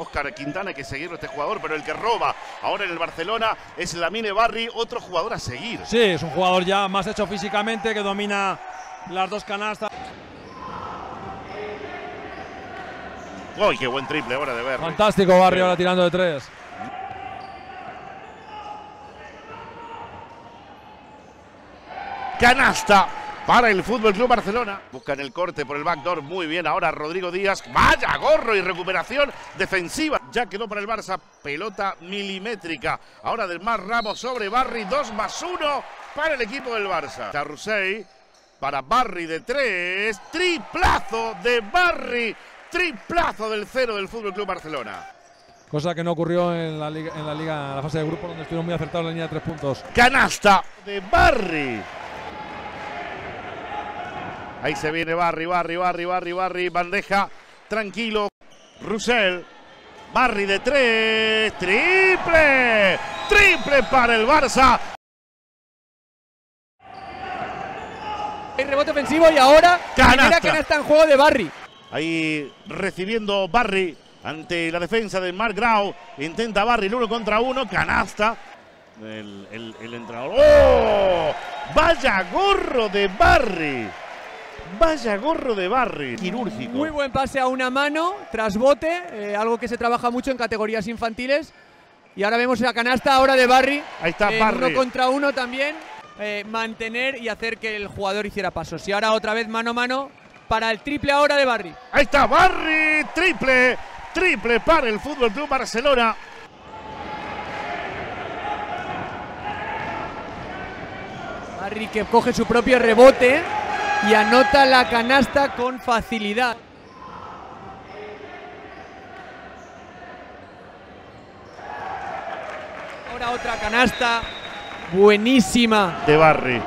Oscar Quintana, hay que seguirlo este jugador, pero el que roba ahora en el Barcelona es Lamine Barry, otro jugador a seguir. Sí, es un jugador ya más hecho físicamente, que domina las dos canastas. ¡Uy, qué buen triple ahora de Barry! Fantástico Barry ahora tirando de tres. Canasta para el Fútbol Club Barcelona. Buscan el corte por el backdoor. Muy bien ahora Rodrigo Díaz. Vaya gorro y recuperación defensiva. Ya quedó para el Barça. Pelota milimétrica ahora del Mark Grau sobre Barry. 2+1 para el equipo del Barça. Carrusel para Barry de tres. Triplazo de Barry. Triplazo del cero del Fútbol Club Barcelona. Cosa que no ocurrió en la liga, en la fase de grupo, donde estuvieron muy acertados en la línea de 3 puntos. Canasta de Barry. Ahí se viene Barry, Barry, bandeja, tranquilo. Russell, Barry de tres, triple para el Barça. El rebote ofensivo y ahora primera canasta en juego de Barry. Ahí recibiendo Barry ante la defensa de Mark Grau. Intenta Barry el 1 contra 1, canasta. El entrenador. ¡Oh! ¡Vaya gorro de Barry! Vaya gorro de Barry, quirúrgico. Muy buen pase a una mano, tras bote, algo que se trabaja mucho en categorías infantiles. Y ahora vemos la canasta ahora de Barry. Ahí está Barry. 1 contra 1 también, mantener y hacer que el jugador hiciera pasos. Y ahora otra vez mano a mano para el triple ahora de Barry. Ahí está Barry, triple para el Fútbol Club Barcelona. Barry que coge su propio rebote y anota la canasta con facilidad. Ahora otra canasta buenísima de Barry.